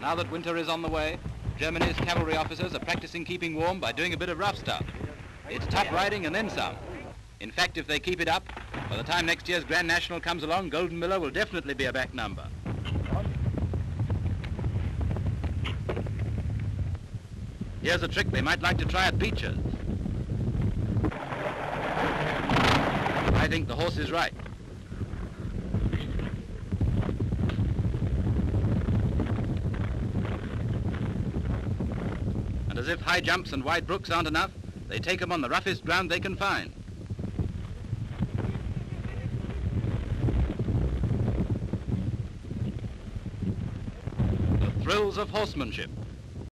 Now that winter is on the way, Germany's cavalry officers are practicing keeping warm by doing a bit of rough stuff. It's tough riding and then some. In fact, if they keep it up, by the time next year's Grand National comes along, Golden Miller will definitely be a back number. Here's a trick they might like to try at Beecher's. I think the horse is right. And as if high jumps and wide brooks aren't enough, they take them on the roughest ground they can find. The thrills of horsemanship.